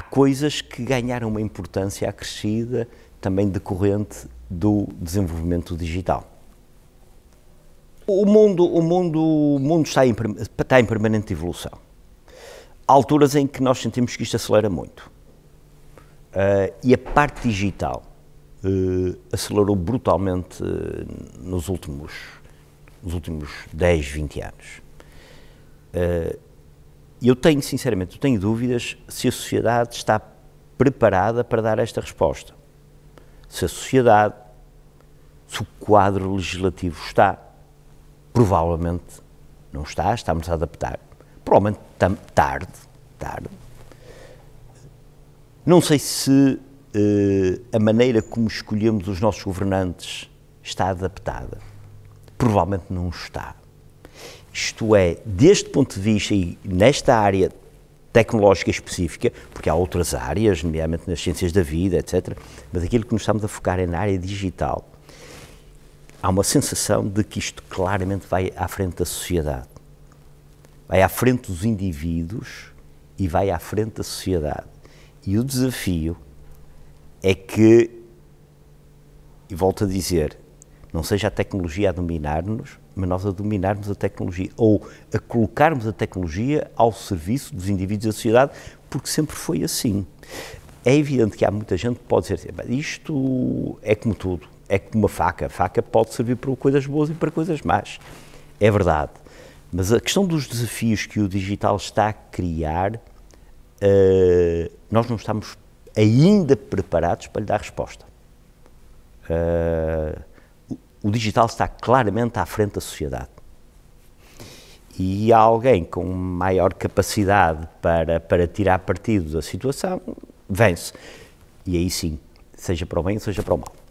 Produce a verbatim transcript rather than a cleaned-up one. há coisas que ganharam uma importância acrescida também decorrente do desenvolvimento digital. O mundo, o mundo, o mundo está, em, está em permanente evolução. Há alturas em que nós sentimos que isto acelera muito. Uh, e a parte digital uh, acelerou brutalmente uh, nos últimos, nos últimos dez, vinte anos. Uh, eu tenho, sinceramente, eu tenho dúvidas se a sociedade está preparada para dar esta resposta. Se a sociedade, se o quadro legislativo está, provavelmente não está, estamos a adaptar, provavelmente tarde, tarde. Não sei se eh, a maneira como escolhemos os nossos governantes está adaptada. Provavelmente não está. Isto é, deste ponto de vista e nesta área tecnológica específica, porque há outras áreas, nomeadamente nas ciências da vida, etcétera, mas aquilo que nos estamos a focar é na área digital. Há uma sensação de que isto claramente vai à frente da sociedade. Vai à frente dos indivíduos e vai à frente da sociedade. E o desafio é que, e volto a dizer, não seja a tecnologia a dominar-nos, mas nós a dominarmos a tecnologia, ou a colocarmos a tecnologia ao serviço dos indivíduos e da sociedade, porque sempre foi assim. É evidente que há muita gente que pode dizer, isto é como tudo, é como uma faca, a faca pode servir para coisas boas e para coisas más, é verdade. Mas a questão dos desafios que o digital está a criar, Uh, nós não estamos ainda preparados para lhe dar resposta. Uh, o, o digital está claramente à frente da sociedade. E há alguém com maior capacidade para, para tirar partido da situação, vence. E aí sim, seja para o bem ou seja para o mal.